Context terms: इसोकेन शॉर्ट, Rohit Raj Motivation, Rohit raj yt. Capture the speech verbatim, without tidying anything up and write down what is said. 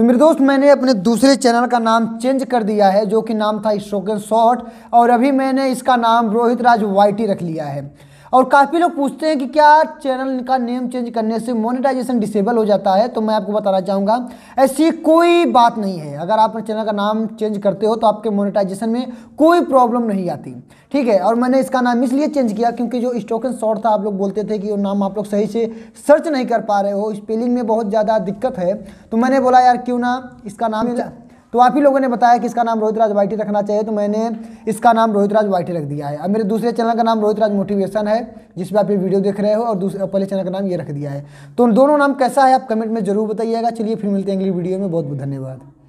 तो मेरे दोस्त मैंने अपने दूसरे चैनल का नाम चेंज कर दिया है, जो कि नाम था इसोकेन शॉर्ट, और अभी मैंने इसका नाम रोहित राज वाईटी रख लिया है। और काफ़ी लोग पूछते हैं कि क्या चैनल का नेम चेंज करने से मोनेटाइजेशन डिसेबल हो जाता है, तो मैं आपको बताना चाहूँगा ऐसी कोई बात नहीं है। अगर आप अपने चैनल का नाम चेंज करते हो तो आपके मोनेटाइजेशन में कोई प्रॉब्लम नहीं आती, ठीक है। और मैंने इसका नाम इसलिए चेंज किया क्योंकि जो इसोकेन शॉर्ट था, आप लोग बोलते थे कि वो नाम आप लोग सही से सर्च नहीं कर पा रहे हो, स्पेलिंग में बहुत ज़्यादा दिक्कत है। तो मैंने बोला यार क्यों ना इसका नाम, तो आप ही लोगों ने बताया कि इसका नाम रोहित राज वाईटी रखना चाहिए, तो मैंने इसका नाम रोहित राज वाईटी रख दिया है। अब मेरे दूसरे चैनल का नाम रोहित राज मोटिवेशन है, जिस पे आप ये वीडियो देख रहे हो, और दूसरे पहले चैनल का नाम ये रख दिया है। तो दोनों नाम कैसा है आप कमेंट में जरूर बताइएगा। चलिए फिर मिलते हैं अगली वीडियो में, बहुत बहुत धन्यवाद।